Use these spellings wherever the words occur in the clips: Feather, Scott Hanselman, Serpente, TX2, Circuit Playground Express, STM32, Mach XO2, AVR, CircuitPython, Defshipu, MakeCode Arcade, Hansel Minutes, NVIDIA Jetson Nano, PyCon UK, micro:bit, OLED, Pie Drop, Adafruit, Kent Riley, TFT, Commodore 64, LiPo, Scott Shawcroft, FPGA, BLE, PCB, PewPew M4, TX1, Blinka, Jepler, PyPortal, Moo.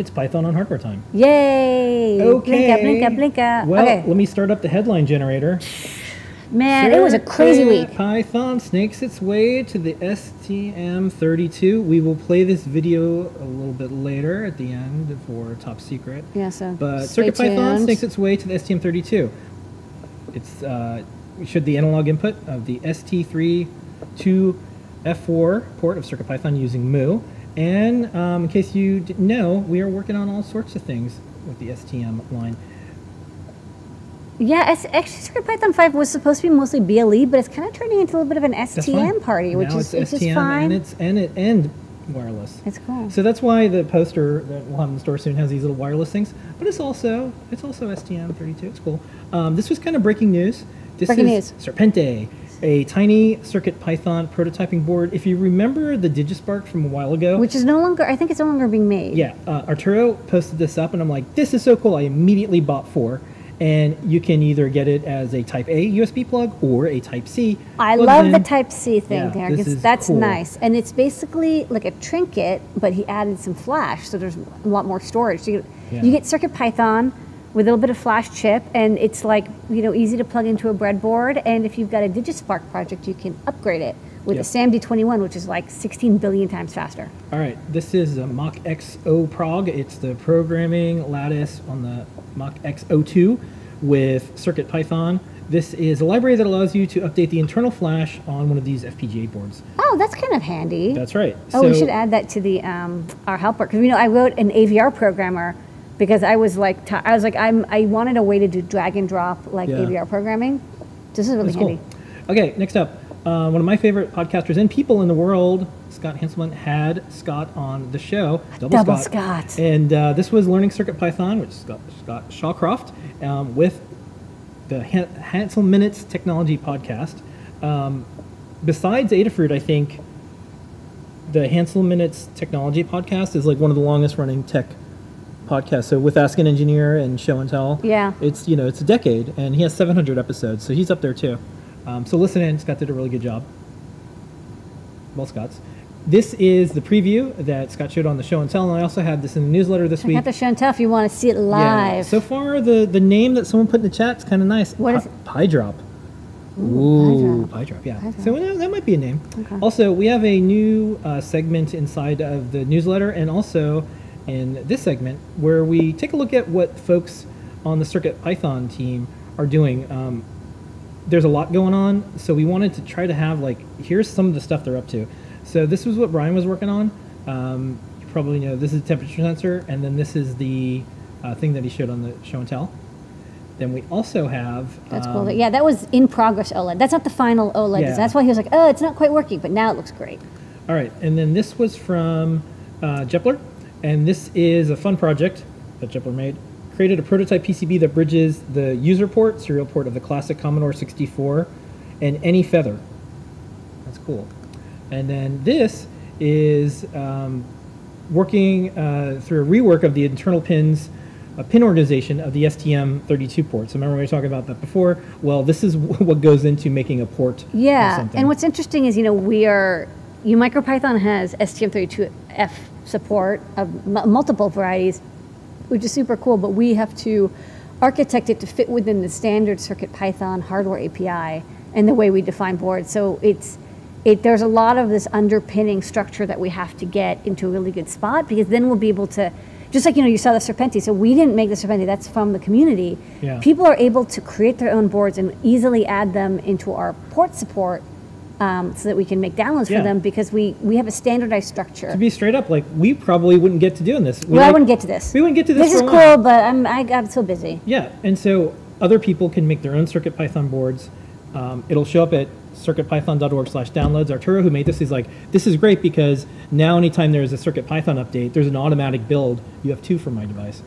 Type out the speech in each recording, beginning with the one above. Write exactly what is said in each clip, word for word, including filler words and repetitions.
It's Python on Hardware time. Yay! Okay. Blinka, blinka, blinka. Well, okay. Let me start up the headline generator. Man, Circuit it was a crazy week. Python snakes its way to the S T M thirty-two. We will play this video a little bit later at the end for top secret. Yeah, so but CircuitPython snakes its way to the S T M thirty-two. It's uh, should the analog input of the S T M thirty-two F four port of CircuitPython using Moo. And um, in case you didn't know, we are working on all sorts of things with the S T M line. Yeah, it's actually CircuitPython five was supposed to be mostly B L E, but it's kind of turning into a little bit of an S T M party, which now is it's S T M fine. And it's and it and wireless. It's cool. So that's why the poster that we'll have in the store soon has these little wireless things. But it's also it's also S T M thirty-two. It's cool. Um, this was kind of breaking news. This breaking is news. Serpente, a tiny CircuitPython prototyping board. If you remember the DigiSpark from a while ago. Which is no longer, I think it's no longer being made. Yeah, uh, Arturo posted this up and I'm like, this is so cool. I immediately bought four. And you can either get it as a type A U S B plug or a type C. I love in. the type C thing yeah, there because that's cool. nice. And it's basically like a trinket, but he added some flash. So there's a lot more storage. So you, yeah. you get CircuitPython with a little bit of flash chip, and it's like, you know, easy to plug into a breadboard. And if you've got a DigiSpark project, you can upgrade it with yep. a SAMD twenty-one, which is like sixteen billion times faster. All right, this is a Mach X O prog. It's the programming lattice on the Mach X O two with CircuitPython. This is a library that allows you to update the internal flash on one of these F P G A boards. Oh, that's kind of handy. That's right. Oh, so we should add that to the um, our helper, because we know I wrote an A V R programmer because I was like, t I was like, I'm, I wanted a way to do drag and drop like yeah. A V R programming. This is really that's handy. Cool. Okay, next up. Uh, one of my favorite podcasters and people in the world, Scott Hanselman, had Scott on the show. Double, Double Scott. Scott. And uh, this was Learning CircuitPython, which is Scott, Scott Shawcroft, um, with the Han Hansel Minutes Technology podcast. Um, besides Adafruit, I think the Hansel Minutes Technology podcast is like one of the longest running tech podcasts. So with Ask an Engineer and Show and Tell, yeah. it's, you know, it's a decade, and he has seven hundred episodes, so he's up there too. Um, so listen in. Scott did a really good job. Well, Scott's. This is the preview that Scott showed on the Show and Tell, and I also had this in the newsletter this week. I got the Show and Tell if you want to see it live. Yeah. So far, the, the name that someone put in the chat is kind of nice. What Pi is it? Pie Drop. Ooh, Pie Drop, Pie Drop yeah. Pie Drop. So well, that might be a name. Okay. Also, we have a new uh, segment inside of the newsletter, and also in this segment, where we take a look at what folks on the CircuitPython team are doing. Um, There's a lot going on, so we wanted to try to have, like, here's some of the stuff they're up to. So this was what Brian was working on. Um, you probably know this is a temperature sensor, and then this is the uh, thing that he showed on the Show and Tell. Then we also have... That's um, cool. Yeah, that was in progress OLED. That's not the final OLED. Yeah. That's why he was like, oh, it's not quite working, but now it looks great. All right, and then this was from uh, Jepler, and this is a fun project that Jepler made. Created a prototype P C B that bridges the user port, serial port of the classic Commodore sixty-four, and any Feather. That's cool. And then this is um, working uh, through a rework of the internal pins, uh, pin organization of the S T M thirty-two port. So remember we were talking about that before? Well, this is what goes into making a port. Yeah, and what's interesting is, you know, we are, you MicroPython has S T M thirty-two F support of m multiple varieties, which is super cool, but we have to architect it to fit within the standard CircuitPython hardware A P I and the way we define boards. So it's, it, there's a lot of this underpinning structure that we have to get into a really good spot, because then we'll be able to, just like, you know, you saw the Serpente, so we didn't make the Serpente, that's from the community. Yeah. People are able to create their own boards and easily add them into our port support Um, so that we can make downloads yeah. for them, because we, we have a standardized structure. To be straight up, like, we probably wouldn't get to doing this. We well, like, I wouldn't get to this. We wouldn't get to this. This is cool, long. but I'm, I got so busy. Yeah, and so other people can make their own CircuitPython boards. Um, it'll show up at circuitpython dot org slash downloads. Arturo, who made this, is like, this is great because now anytime there's a CircuitPython update, there's an automatic build. You have two for my device.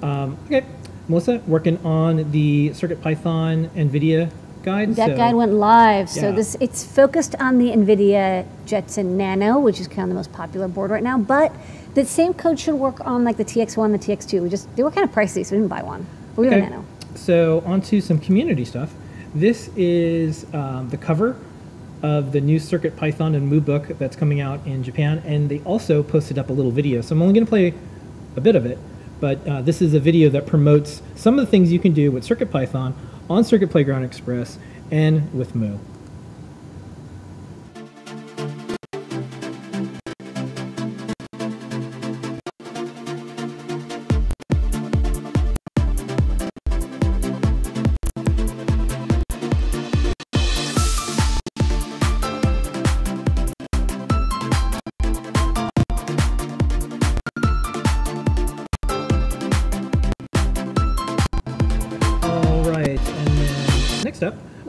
Um, okay, Melissa, working on the CircuitPython NVIDIA Guide, that so. guide went live, yeah. so this it's focused on the NVIDIA Jetson Nano, which is kind of the most popular board right now, but the same code should work on like the T X one, the T X two. We just, they were kind of pricey, so we didn't buy one, but we okay. have a Nano. So on to some community stuff. This is um, the cover of the new CircuitPython and Moo book that's coming out in Japan, and they also posted up a little video. So I'm only going to play a bit of it, but uh, this is a video that promotes some of the things you can do with CircuitPython on Circuit Playground Express and with Moo.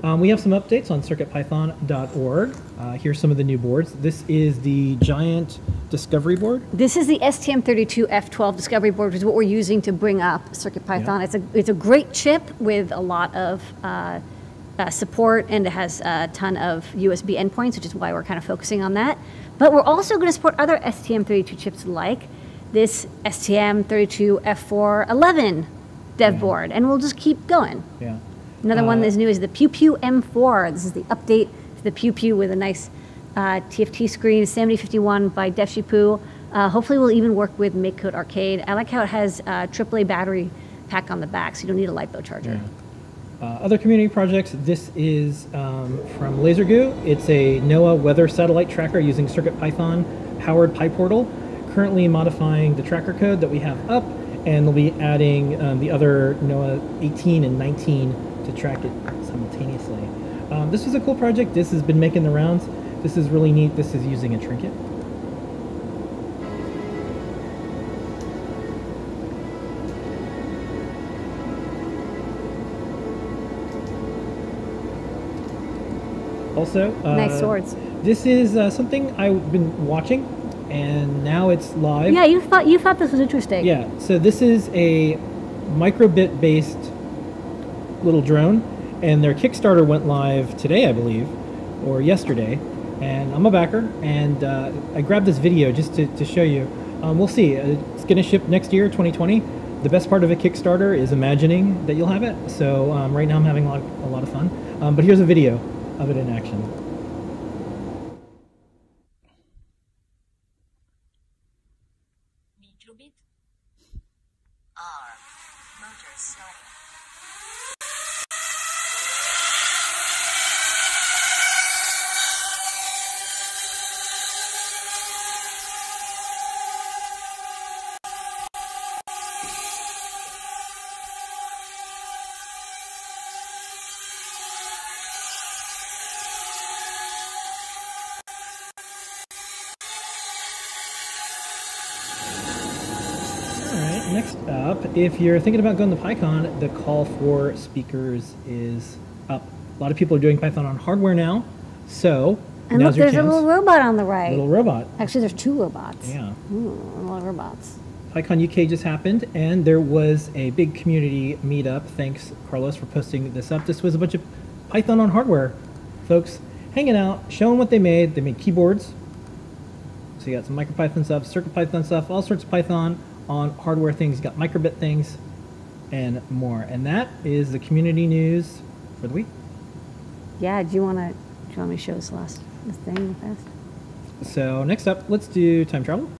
Um, we have some updates on circuit python dot org. Uh, here's some of the new boards. This is the giant discovery board. This is the S T M thirty-two F twelve discovery board, which is what we're using to bring up CircuitPython. Yeah. It's a it's a great chip with a lot of uh, uh, support, and it has a ton of U S B endpoints, which is why we're kind of focusing on that. But we're also going to support other S T M thirty-two chips like this S T M thirty-two F four eleven dev yeah. board, and we'll just keep going. Yeah. Another uh, one that's new is the PewPew M four. This is the update to the PewPew with a nice uh, T F T screen, S A M D fifty-one by Defshipu. Uh, hopefully we'll even work with MakeCode Arcade. I like how it has a triple A battery pack on the back, so you don't need a LiPo charger. Yeah. Uh, other community projects, this is um, from LaserGoo. It's a NOAA weather satellite tracker using CircuitPython-powered PyPortal. Currently modifying the tracker code that we have up, and they'll be adding um, the other NOAA eighteen and nineteen to track it simultaneously. Um, this was a cool project. This has been making the rounds. This is really neat. This is using a trinket. Also, uh, nice swords. This is uh, something I've been watching, and now it's live. Yeah, you thought you thought this was interesting. Yeah. So this is a microbit based little drone, and their Kickstarter went live today, I believe, or yesterday, and I'm a backer, and uh, I grabbed this video just to, to show you. Um, we'll see. It's going to ship next year, twenty twenty. The best part of a Kickstarter is imagining that you'll have it, so um, right now I'm having a lot, a lot of fun. Um, but here's a video of it in action. Next up, if you're thinking about going to PyCon, the call for speakers is up. A lot of people are doing Python on hardware now, so and now's look, your there's chance. A little robot on the right. Little robot. Actually, there's two robots. Yeah. Ooh, a lot of robots. PyCon U K just happened, and there was a big community meetup. Thanks, Carlos, for posting this up. This was a bunch of Python on hardware folks hanging out, showing what they made. They made keyboards. So you got some MicroPython stuff, CircuitPython stuff, all sorts of Python on hardware things, got microbit things, and more. And that is the community news for the week. Yeah, do you want to, do you want me to show this last this thing fast? So next up, let's do time travel.